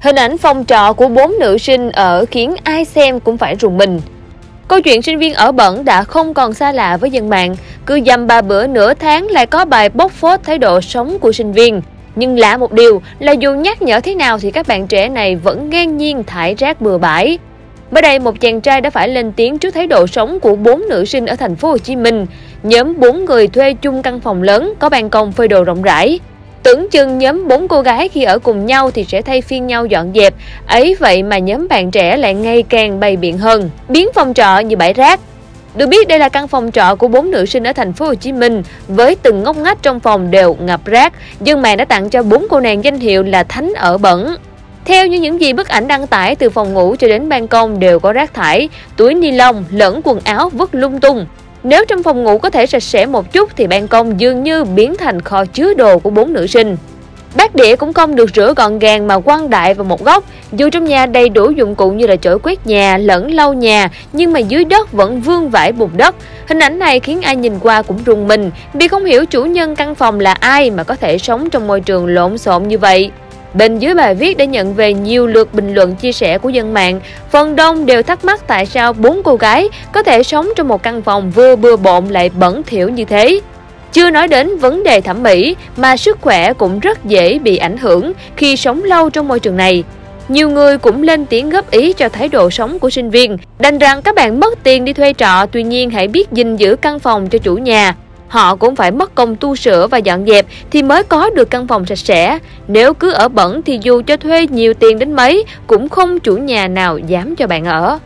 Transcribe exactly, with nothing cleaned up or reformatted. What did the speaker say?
Hình ảnh phòng trọ của bốn nữ sinh ở khiến ai xem cũng phải rùng mình. Câu chuyện sinh viên ở bẩn đã không còn xa lạ với dân mạng. Cứ dăm ba bữa nửa tháng lại có bài bóc phốt thái độ sống của sinh viên. Nhưng lạ một điều là dù nhắc nhở thế nào thì các bạn trẻ này vẫn ngang nhiên thải rác bừa bãi. Mới đây, một chàng trai đã phải lên tiếng trước thái độ sống của bốn nữ sinh ở thành phố Hồ Chí Minh. Nhóm bốn người thuê chung căn phòng lớn có ban công phơi đồ rộng rãi. Tưởng chừng nhóm bốn cô gái khi ở cùng nhau thì sẽ thay phiên nhau dọn dẹp, ấy vậy mà nhóm bạn trẻ lại ngày càng bày biện hơn, biến phòng trọ như bãi rác. Được biết đây là căn phòng trọ của bốn nữ sinh ở thành phố Hồ Chí Minh, với từng ngóc ngách trong phòng đều ngập rác. Dân mạng đã tặng cho bốn cô nàng danh hiệu là thánh ở bẩn. Theo như những gì bức ảnh đăng tải, từ phòng ngủ cho đến ban công đều có rác thải, túi ni lông lẫn quần áo vứt lung tung. Nếu trong phòng ngủ có thể sạch sẽ một chút thì ban công dường như biến thành kho chứa đồ của bốn nữ sinh. Bát đĩa cũng không được rửa gọn gàng mà quăng đại vào một góc. Dù trong nhà đầy đủ dụng cụ như là chổi quét nhà lẫn lau nhà, nhưng mà dưới đất vẫn vương vãi bùn đất. Hình ảnh này khiến ai nhìn qua cũng rùng mình, vì không hiểu chủ nhân căn phòng là ai mà có thể sống trong môi trường lộn xộn như vậy. Bên dưới bài viết đã nhận về nhiều lượt bình luận chia sẻ của dân mạng. Phần đông đều thắc mắc tại sao bốn cô gái có thể sống trong một căn phòng vừa bừa bộn lại bẩn thỉu như thế. Chưa nói đến vấn đề thẩm mỹ mà sức khỏe cũng rất dễ bị ảnh hưởng khi sống lâu trong môi trường này. Nhiều người cũng lên tiếng góp ý cho thái độ sống của sinh viên, đành rằng các bạn mất tiền đi thuê trọ, tuy nhiên hãy biết gìn giữ căn phòng cho chủ nhà. Họ cũng phải mất công tu sửa và dọn dẹp thì mới có được căn phòng sạch sẽ. Nếu cứ ở bẩn thì dù cho thuê nhiều tiền đến mấy cũng không chủ nhà nào dám cho bạn ở.